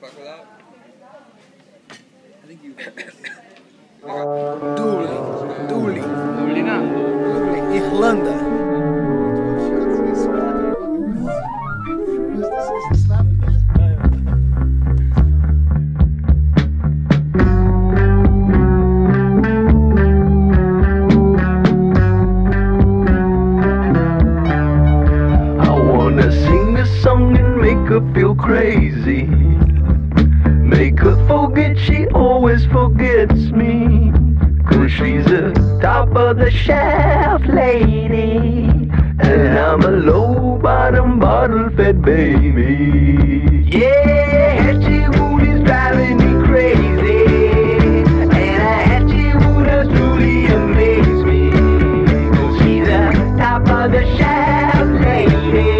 Bacolá. I think you got this. Dublin, Irlanda. Feel crazy, make her forget she always forgets me, cause she's a top of the shaft lady, and I'm a low bottom bottle fed baby. Yeah, Hetchy Woody's driving me crazy, and a Hetchy Wood has truly amazed me, cause she's a top of the shaft lady.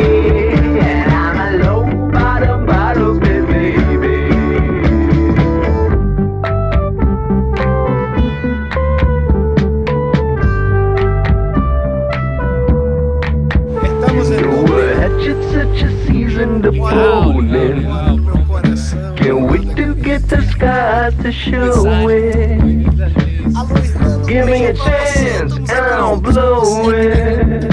Can't wait to get the sky to show it. Give me a chance and I'll blow it.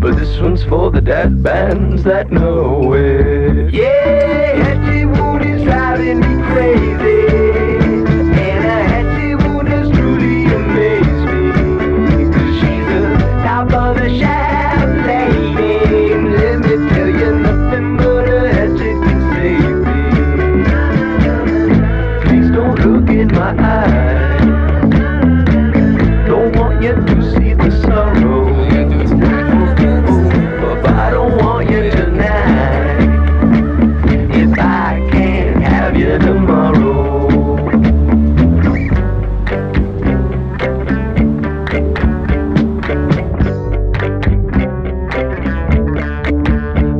But this one's for the dad bands that know it. Yeah, Hetchy Wood is driving me crazy, and a Hetchy Wood has truly amazed me, cause she's the top of the shaft lady. Let me tell you, nothing but my eyes. Don't want you to see the sorrow, but I don't want you tonight. If I can't have you tomorrow.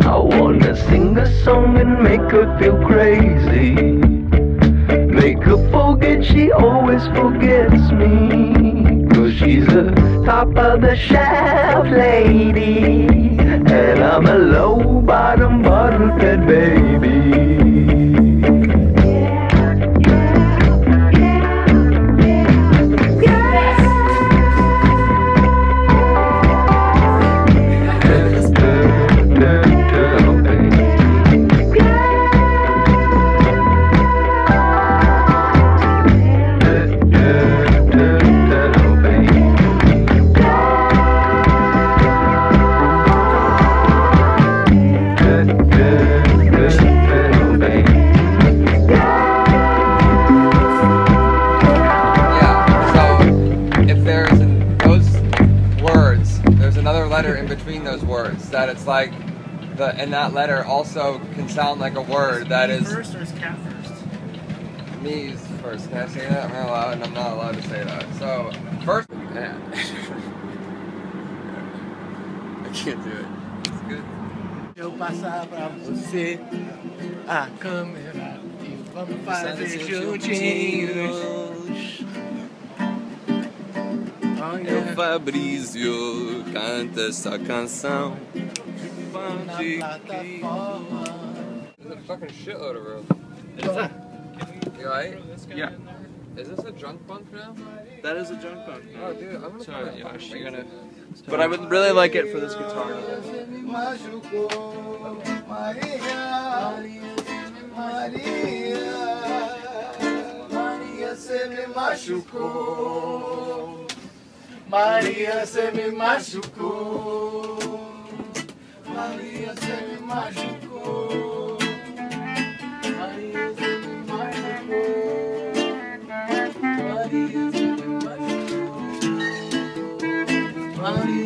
I wanna sing a song and make her feel crazy, make her forget she always forgets me, cause she's the top of the shaft lady, and I'm a low bottom bottle fed baby. In between those words, that it's like the and that letter also can sound like a word that is first, or is cat first? Me is first. Can I say that? I'm allowed, and I'm not allowed to say that. So first, yeah. I can't do it. It's good. Eu passar pra você a câmera e vamos fazer juntinhos. O Fabrizio canta essa canção. There's a fucking shitload of room. Is that? You alright? Yeah. Is this a junk bunk now? That is a junk bunk. Oh, dude, I'm gonna. Sorry, yeah, you're gonna. But I would really like it for this guitar. Maria se me machucou. Maria se me machucou, Maria se me machucou, Maria se me machucou, Maria se me machucou, Maria.